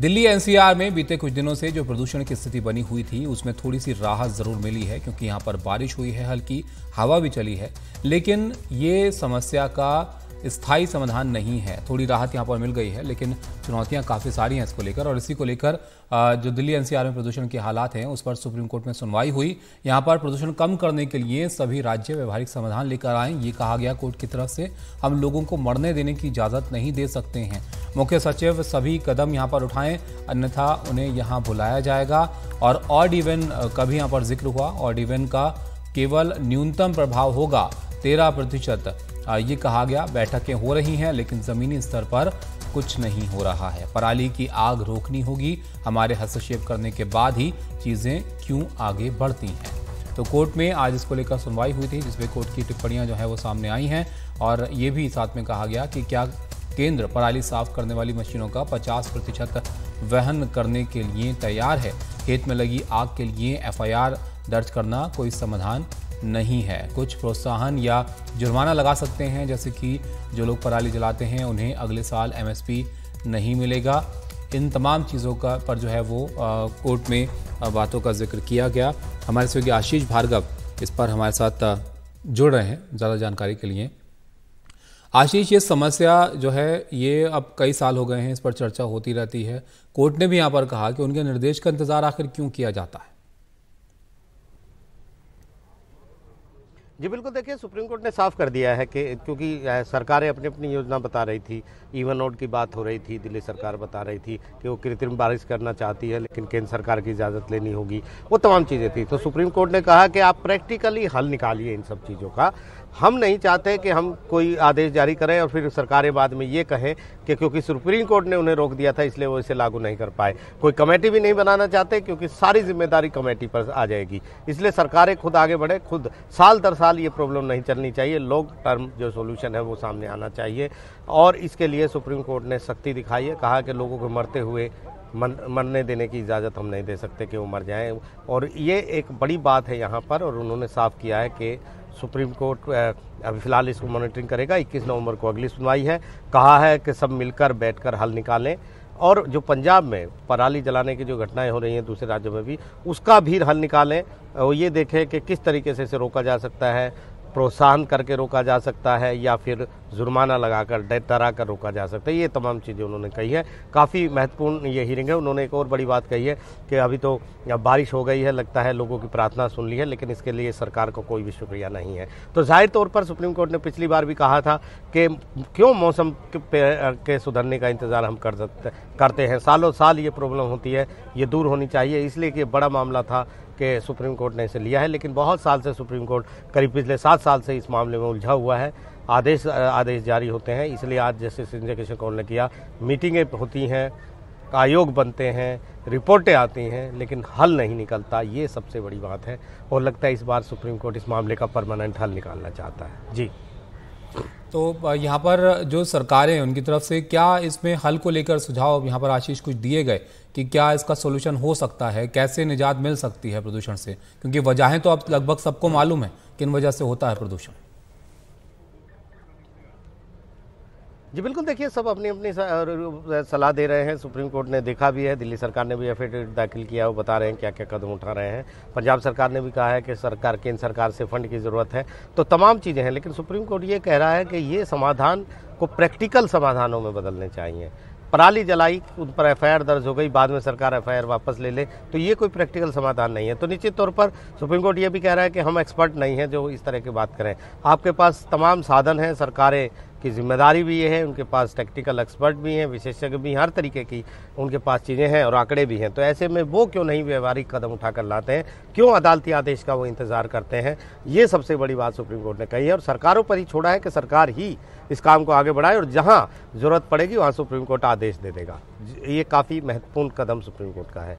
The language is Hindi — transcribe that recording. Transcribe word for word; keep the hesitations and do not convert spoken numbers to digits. दिल्ली एनसीआर में बीते कुछ दिनों से जो प्रदूषण की स्थिति बनी हुई थी उसमें थोड़ी सी राहत जरूर मिली है, क्योंकि यहाँ पर बारिश हुई है, हल्की हवा भी चली है, लेकिन ये समस्या का स्थायी समाधान नहीं है। थोड़ी राहत यहाँ पर मिल गई है, लेकिन चुनौतियाँ काफ़ी सारी हैं इसको लेकर। और इसी को लेकर जो दिल्ली एनसीआर में प्रदूषण के हालात हैं उस पर सुप्रीम कोर्ट में सुनवाई हुई। यहाँ पर प्रदूषण कम करने के लिए सभी राज्य व्यवहारिक समाधान लेकर आएँ, ये कहा गया कोर्ट की तरफ से। हम लोगों को मरने देने की इजाज़त नहीं दे सकते हैं। मुख्य सचिव सभी कदम यहाँ पर उठाएँ, अन्यथा उन्हें यहाँ बुलाया जाएगा। और ऑड इवन का भी यहाँ पर जिक्र हुआ। ऑड इवन का केवल न्यूनतम प्रभाव होगा तेरह प्रतिशत, ये कहा गया। बैठकें हो रही हैं, लेकिन ज़मीनी स्तर पर कुछ नहीं हो रहा है। पराली की आग रोकनी होगी, हमारे हस्तक्षेप करने के बाद ही चीज़ें क्यों आगे बढ़ती हैं। तो कोर्ट में आज इसको लेकर सुनवाई हुई थी, जिसमें कोर्ट की टिप्पणियां जो है वो सामने आई हैं। और ये भी साथ में कहा गया कि क्या केंद्र पराली साफ करने वाली मशीनों का पचास प्रतिशत वहन करने के लिए तैयार है। खेत में लगी आग के लिए एफ आई आर दर्ज करना कोई समाधान नहीं है। कुछ प्रोत्साहन या जुर्माना लगा सकते हैं, जैसे कि जो लोग पराली जलाते हैं उन्हें अगले साल एम एस पी नहीं मिलेगा। इन तमाम चीज़ों का पर जो है वो कोर्ट में बातों का जिक्र किया गया। हमारे सहयोगी आशीष भार्गव इस पर हमारे साथ जुड़ रहे हैं ज़्यादा जानकारी के लिए। आशीष, ये समस्या जो है ये अब कई साल हो गए हैं, इस पर चर्चा होती रहती है। कोर्ट ने भी यहाँ पर कहा कि उनके निर्देश का इंतज़ार आखिर क्यों किया जाता है। जी बिल्कुल, देखिए सुप्रीम कोर्ट ने साफ कर दिया है कि क्योंकि सरकारें अपनी अपनी योजना बता रही थी। इवन आउट की बात हो रही थी, दिल्ली सरकार बता रही थी कि वो कृत्रिम बारिश करना चाहती है, लेकिन केंद्र सरकार की इजाज़त लेनी होगी, वो तमाम चीज़ें थी। तो सुप्रीम कोर्ट ने कहा कि आप प्रैक्टिकली हल निकालिए इन सब चीज़ों का। हम नहीं चाहते कि हम कोई आदेश जारी करें और फिर सरकारें बाद में ये कहें कि क्योंकि सुप्रीम कोर्ट ने उन्हें रोक दिया था इसलिए वो इसे लागू नहीं कर पाए। कोई कमेटी भी नहीं बनाना चाहते क्योंकि सारी जिम्मेदारी कमेटी पर आ जाएगी। इसलिए सरकारें खुद आगे बढ़े, खुद साल दर साल ये प्रॉब्लम नहीं चलनी चाहिए। लॉन्ग टर्म जो सोल्यूशन है वो सामने आना चाहिए। और इसके लिए सुप्रीम कोर्ट ने सख्ती दिखाई है, कहा कि लोगों को मरते हुए मन, मरने देने की इजाज़त हम नहीं दे सकते कि वो मर जाएं। और ये एक बड़ी बात है यहाँ पर। और उन्होंने साफ किया है कि सुप्रीम कोर्ट अभी फ़िलहाल इसको मॉनिटरिंग करेगा। इक्कीस नवंबर को अगली सुनवाई है। कहा है कि सब मिलकर बैठकर हल निकालें। और जो पंजाब में पराली जलाने की जो घटनाएं हो रही हैं दूसरे राज्यों में भी, उसका भी हल निकालें। और ये देखें कि किस तरीके से इसे रोका जा सकता है। प्रोत्साहन करके रोका जा सकता है या फिर जुर्माना लगाकर डरा कर रोका जा सकता है। ये तमाम चीज़ें उन्होंने कही है। काफ़ी महत्वपूर्ण ये हियरिंग है। उन्होंने एक और बड़ी बात कही है कि अभी तो बारिश हो गई है, लगता है लोगों की प्रार्थना सुन ली है, लेकिन इसके लिए सरकार को कोई भी शुक्रिया नहीं है। तो जाहिर तौर पर सुप्रीम कोर्ट ने पिछली बार भी कहा था कि क्यों मौसम के सुधरने का इंतज़ार हम कर सकते करते हैं। सालों साल ये प्रॉब्लम होती है, ये दूर होनी चाहिए। इसलिए कि बड़ा मामला था कि सुप्रीम कोर्ट ने इसे लिया है। लेकिन बहुत साल से सुप्रीम कोर्ट करीब पिछले सात साल से इस मामले में उलझा हुआ है। आदेश आदेश जारी होते हैं। इसलिए आज जस्टिस संजय किशन कौल ने किया, मीटिंगें होती हैं, आयोग बनते हैं, रिपोर्टें आती हैं, लेकिन हल नहीं निकलता। ये सबसे बड़ी बात है। और लगता है इस बार सुप्रीम कोर्ट इस मामले का परमानेंट हल निकालना चाहता है। जी, तो यहाँ पर जो सरकारें उनकी तरफ से क्या इसमें हल को लेकर सुझाव यहाँ पर आशीष कुछ दिए गए कि क्या इसका सलूशन हो सकता है, कैसे निजात मिल सकती है प्रदूषण से? क्योंकि वजहें तो अब लगभग सबको मालूम है किन वजह से होता है प्रदूषण। जी बिल्कुल, देखिए सब अपनी अपनी सलाह दे रहे हैं। सुप्रीम कोर्ट ने देखा भी है, दिल्ली सरकार ने भी एफआईआर दाखिल किया है, वो बता रहे हैं क्या क्या कदम उठा रहे हैं। पंजाब सरकार ने भी कहा है कि सरकार केंद्र सरकार से फंड की ज़रूरत है। तो तमाम चीज़ें हैं, लेकिन सुप्रीम कोर्ट ये कह रहा है कि ये समाधान को प्रैक्टिकल समाधानों में बदलने चाहिए। पराली जलाई, उन पर एफ आई आर दर्ज हो गई, बाद में सरकार एफ आई आर वापस ले ले, तो ये कोई प्रैक्टिकल समाधान नहीं है। तो निश्चित तौर पर सुप्रीम कोर्ट ये भी कह रहा है कि हम एक्सपर्ट नहीं हैं जो इस तरह की बात करें। आपके पास तमाम साधन हैं, सरकारें की जिम्मेदारी भी ये है, उनके पास टेक्निकल एक्सपर्ट भी हैं, विशेषज्ञ भी हैं, हर तरीके की उनके पास चीज़ें हैं और आंकड़े भी हैं। तो ऐसे में वो क्यों नहीं व्यवहारिक कदम उठाकर लाते हैं, क्यों अदालती आदेश का वो इंतज़ार करते हैं? ये सबसे बड़ी बात सुप्रीम कोर्ट ने कही है। और सरकारों पर ही छोड़ा है कि सरकार ही इस काम को आगे बढ़ाए और जहाँ ज़रूरत पड़ेगी वहाँ सुप्रीम कोर्ट आदेश दे देगा। ये काफ़ी महत्वपूर्ण कदम सुप्रीम कोर्ट का है।